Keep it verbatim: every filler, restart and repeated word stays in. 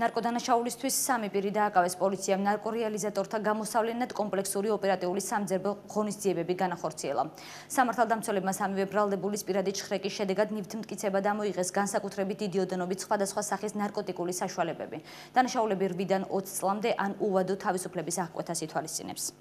Narkodanashaulistvys sami პირი დააკავეს პოლიციამ narkorealizatorta gamosavlenad kompleksuri operatიული სამძებო ღონისძიებები განახორციელა. Სამართალდამცველებმა სამივე ბრალდებულის პირადი ჩხრეკის შედეგად ნივთმტკიცება გამოიღეს განსაკუთრებით დიდი ოდენობით სხვადასხვა სახის ნარკოტიკული საშუალებები. Დანაშაულები რვიდან ოცს წლამდე ან უვადო თავისუფლების აღკვეთას ითვალისწინებს.